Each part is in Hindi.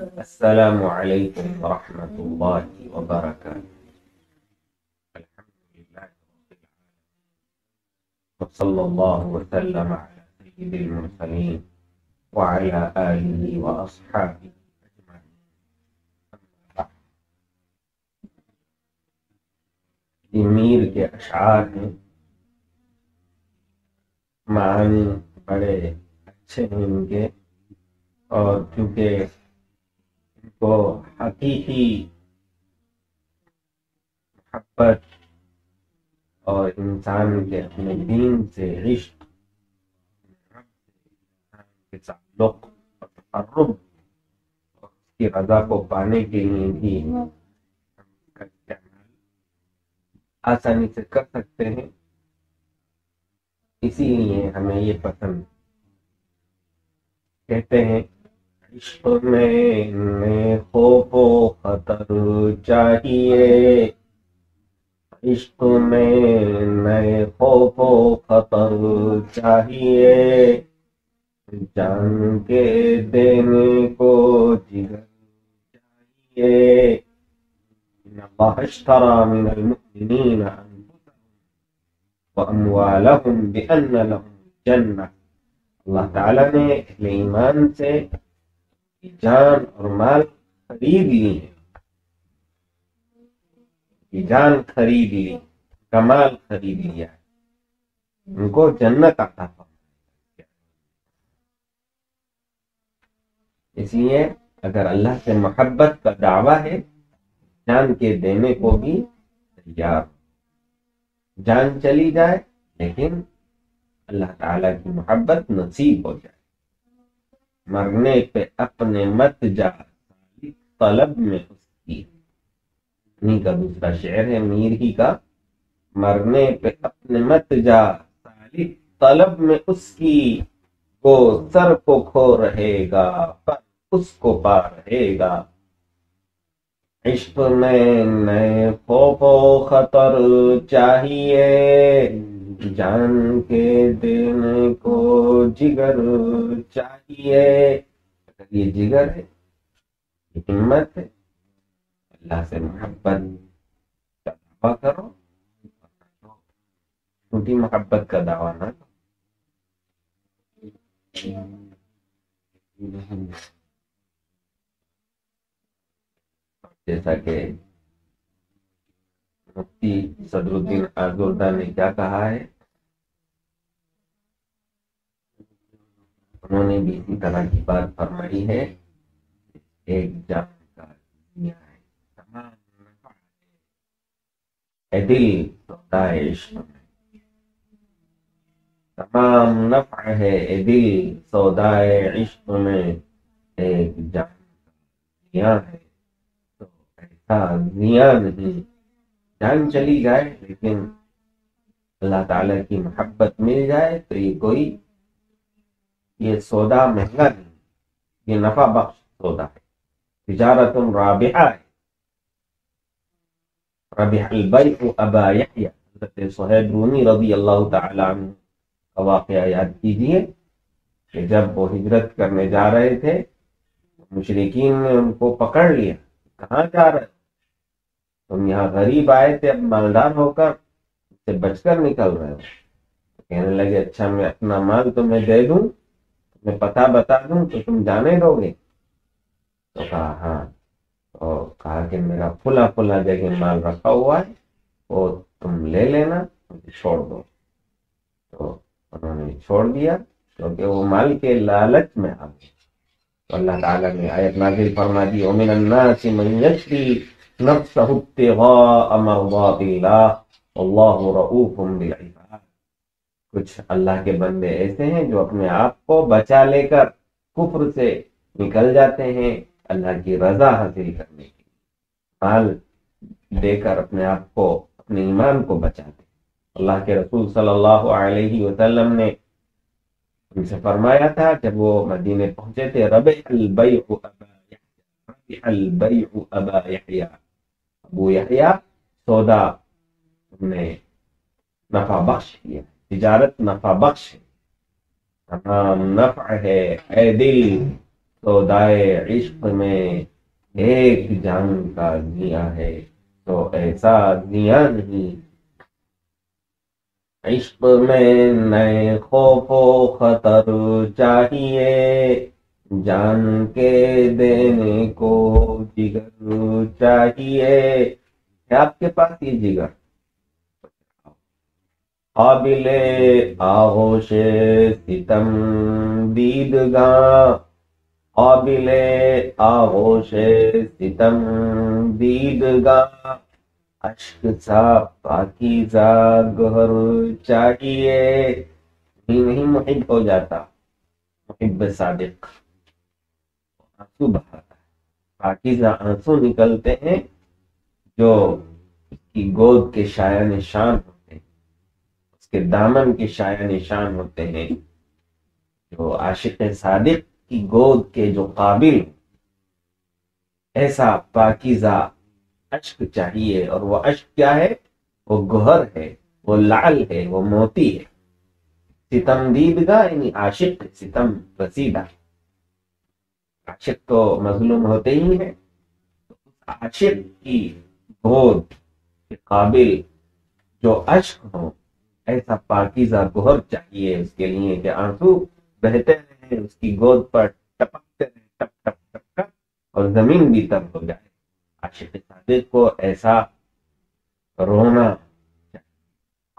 Assalamualaikum warahmatullahi wabarakatuh. Alhamdulillahi rabbil alamin. Wassallallahu wa sallama ala sayyidil mursalin wa ala alihi wa ashabihi ajma'in. Mir के अशआर हैं, मानी बड़े अच्छे हैं इनके, और क्योंकि इनको हकीकी मोहब्बत और इंसान के अपने दीन से रिश्त के ताल्लुक और तकर्रुब और उसकी रजा को पाने के लिए भी आसानी से कर सकते हैं। इसीलिए हमें ये पसंद कहते हैं, इश्क़ में खौफ व खतर चाहिए, इश्क़ में खौफ व खतर चाहिए, जान के देने को जिगर चाहिए। इन्नल्लाह इश्तरा मिनल मुमिनीन अम्वालहुम बिअन्न लहुम जन्नह। अल्लाह ताला ने अहले ईमान से जान और माल खरीद ली है, जान खरीद ली, कमाल खरीद लिया, उनको जन्नत आता है। इसलिए अगर अल्लाह से मोहब्बत का दावा है, जान के देने को भी तैयार, जान चली जाए लेकिन अल्लाह ताला की मोहब्बत नसीब हो जाए। मरने पे अपने मत जा, तलब में उसकी। इन्हीं का दूसरा शेर है मीर ही का, मरने पे अपने मत जा, तलब में उसकी, को सर को खो रहेगा पर उसको पा रहेगा। इश्क़ में नए खौफ खतर चाहिए, जान के देने को जिगर चाहिए। अगर ये जिगर है, ये हिम्मत है, अल्लाह से मोहब्बत का दावा करो, छोटी मोहब्बत का दावा ना करो। जैसा कि मुफ्ती सदरुद्दीन आज़रदा ने क्या कहा है, उन्होंने भी इसी तरह की बात फरमाई है। एक जान का दिया है तमाम नफ़ा है, दिल सौदा इश्क़ में तमाम नफ़ा है, दिल सौदा इश्क़ में। एक जान का दिया है निया नहीं, जान चली जाए लेकिन अल्लाह ताला की मोहब्बत मिल जाए तो ये कोई, ये सौदा महंगा नहीं, ये नफा बख्श सौदा है, तिजारतुन राबिहा है। रबिहल बैअ अबा यहया हज़रत सुहैब रूमी रज़ी अल्लाह ताला अन्हु का वाक़या याद कीजिए कि जब वो हिजरत करने जा रहे थे, मुशरिकीन ने उनको पकड़ लिया, कहाँ जा रहे हो तुम, यहाँ गरीब आए थे, अब मालदार होकर से बचकर निकल रहे हो। कहने लगे, अच्छा मैं अपना माल तुम्हें दे दूं, तुम्हें पता बता दूं तो तुम जाने दोगे? तो कहा हाँ। तो कहा कि मेरा फुला फुला जगह माल रखा हुआ है, वो तुम ले लेना, मुझे छोड़ दो। तो उन्होंने छोड़ दिया क्योंकि वो माल के लालच में आ गए। तो अल्लाह ताला ने आयत नाज़िल फरमा दी, वमिन अन्नासि मन यश्री नफ्सहु इब्तिगाअ मर्ज़ातिल्लाह वल्लाहु रऊफुन बिल इबाद। कुछ अल्लाह के बंदे ऐसे हैं जो अपने आप को बचा लेकर कुफ्र से निकल जाते हैं अल्लाह की रजा हासिल करने के लिए, माल देकर अपने आप को, अपने ईमान को बचाते। अल्लाह के रसूल सल्लल्लाहु अलैहि वसल्लम ने उनसे फरमाया था जब वो मदीने पहुंचे थे, रबिहल बैअ अबा यहया, रबिहल बैअ अबा यहया, अबू यहया सौदा ने नफा बख्श किया, तिजारत नफा बख्श है, तमाम नफा है, ए दिल तो दाए इश्क में एक जान का दिया है, तो ऐसा दिया नहीं। इश्क में नए खौफो खतर चाहिए, जान के देने को जिगर चाहिए। है आपके पास ये जिगर? काबिले आगोशे सितम दीदगां, काबिले आगोशे सितम दीदगां। अश्क सा पाकीज़ा गहर चाहिए, नहीं मुहिब हो जाता मुहिब सादिक। आंसू बहाता है, पाकीज़ा आंसू निकलते हैं जो उसकी गोद के शाया निशान होते हैं, उसके दामन के शाया निशान होते हैं। जो आशिक सादिक की गोद के जो काबिल, ऐसा पाकीज़ा अश्क चाहिए। और वो अश्क क्या है? वो गुहर है, वो लाल है, वो मोती है। सितम दीदगा यानी आशिक सितम रसीदा। आशिक तो मजलूम होते ही है, आशिक की गोद के काबिल जो अश्क हो, ऐसा पाकीज़ा गुहर चाहिए उसके लिए कि आंसू बहते रहे, उसकी गोद पर टपकते रहे, टप टप टप टप, और जमीन भी तब हो जाए। आशिक सादिक को ऐसा रोना।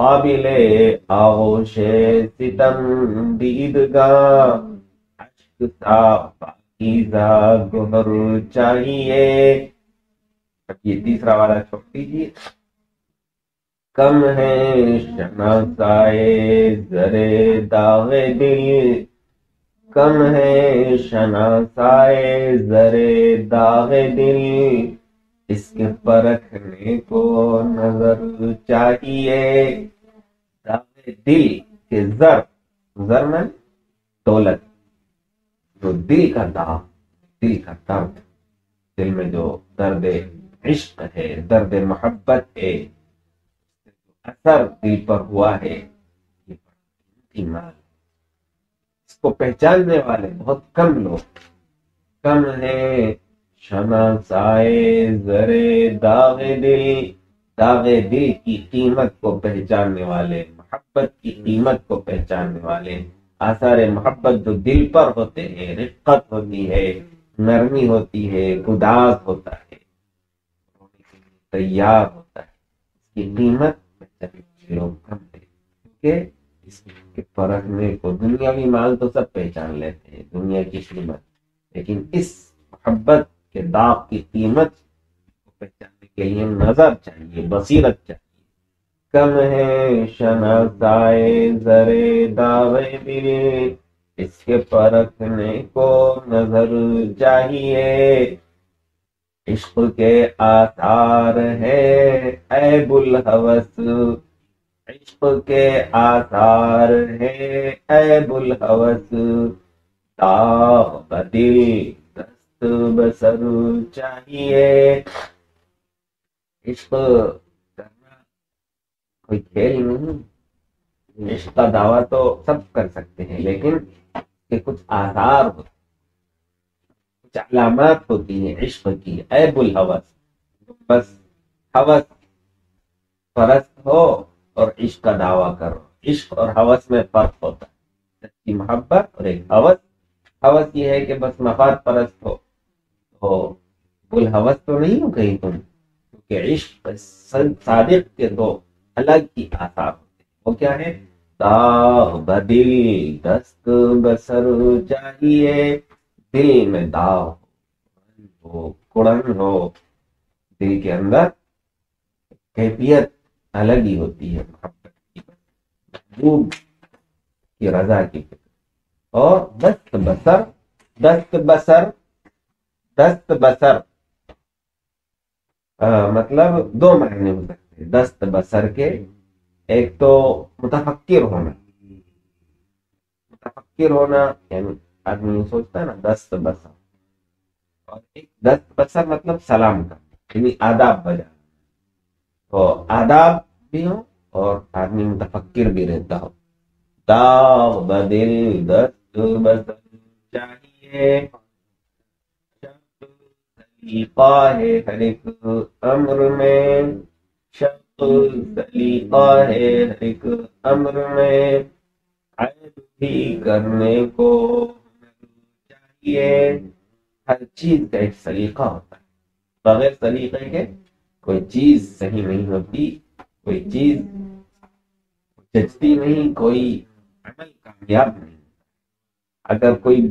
काबिले आगोशे सितम दीदगां, अश्क सा पाकीज़ा गुहर चाहिए। ये तीसरा वाला छोड़ दीजिए। कम है शनासाए जरे दावे दिल, कम है शनासाए जरे दावे दिल। इसके परखने को नजर चाहिए। दावे दिल के जर, जर में दौलत, जो दिल का दाग, दिल का दर्द, दिल में जो दर्द इश्क है, दर्द मोहब्बत है, असर दिल पर हुआ है, इसको पहचानने वाले बहुत कम लोग। कम है शनासाए जरे दागे दिल, दागे दिल की कीमत को पहचानने वाले, मोहब्बत की कीमत को पहचानने वाले। आसारे मोहब्बत जो दिल पर होते हैं, रिक्कत होती है, नरमी होती है, उदास होता है, तैयार होता है, इसकी कीमत लोग कम देते हैं। इसके परखने को दुनियावी माल तो सब पहचान लेते हैं, दुनिया की कीमत, लेकिन इस मोहब्बत के दाग की कीमत को पहचानने के लिए नजर चाहिए, बसीरत चाहिए। कम है शनासाए जरे दावे दिल, इसके परखने को नजर चाहिए। इश्क के आसार है ऐबुल हवस, इश्क के आसार है ऐबुल हवस। दाग़ बदिल दस्त बसर चाहिए। इश्क करना कोई खेल नहीं, इश्क का दावा तो सब कर सकते हैं, लेकिन ये कुछ आसार होते हैं, अलामत होती है इश्क की। ऐबुल हवस, बस हवस परस्त हो और इश्क का दावा करो। इश्क और हवस में फर्क होता है, सच्ची मोहब्बत और एक हवस। हवस ये है कि बस मफाद परस्त हो, तो बुल हवस तो नहीं हो कहीं तुम, क्योंकि इश्क सादिक के दो अलग ही आसार होते हैं। वो क्या है? दाग़ बदिल दस्त बसर चाहिए। दिल में दाव हो, कुड़न हो, दिल के अंदर कैफियत अलग ही होती है मोहब्बत की, महबूब की रजा की। और दस्त बसर, दस्त बसर, दस्त बसर मतलब दो मायने हो सकते हैं दस्त बसर के। एक तो मुतफक्किर होना, मुतफक्किर होना यानी आदमी सोचता है ना, दस्त बसर। और एक दस्त बसर मतलब सलाम करना, आदाब बजाना। तो आदाब भी हो और आदमी मुतफक्किर भी रहता हो। दाग़ बदिल दस्त बसर चाहिए। की पाए हर एक अम्र में, शब्द सलीका है हर एक अम्र में, ऐब भी करने को चाहिए। हर चीज का एक सलीका होता है, बगैर सलीके के कोई चीज सही नहीं होती, कोई चीज जचती नहीं, कोई अमल कामयाब नहीं। अगर कोई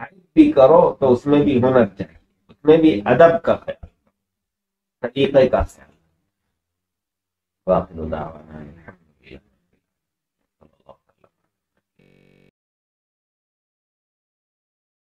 ऐब भी करो तो उसमें भी होना चाहिए, उसमें भी अदब का ख्याल, सलीके का ख्याल।